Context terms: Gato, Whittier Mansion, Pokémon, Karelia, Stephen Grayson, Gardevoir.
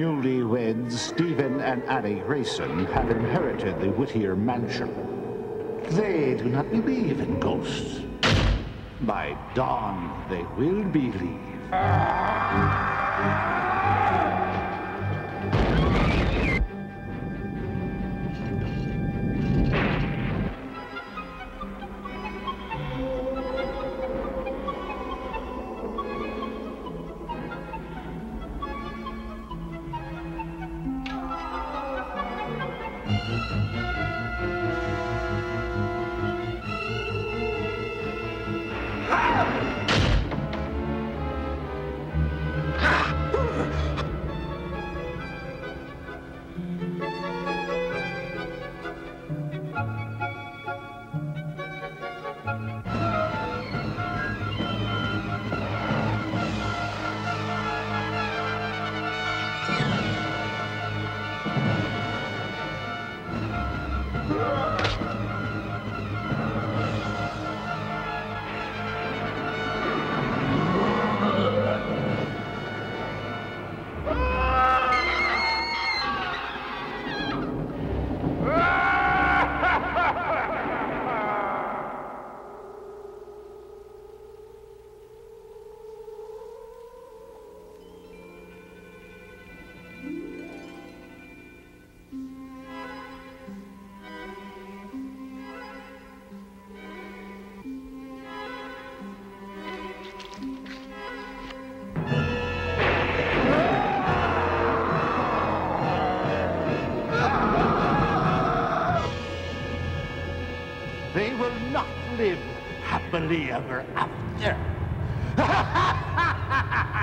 newlyweds Stephen and Annie Grayson have inherited the Whittier Mansion. They do not believe in ghosts. By dawn, they will believe. They will not live happily ever after.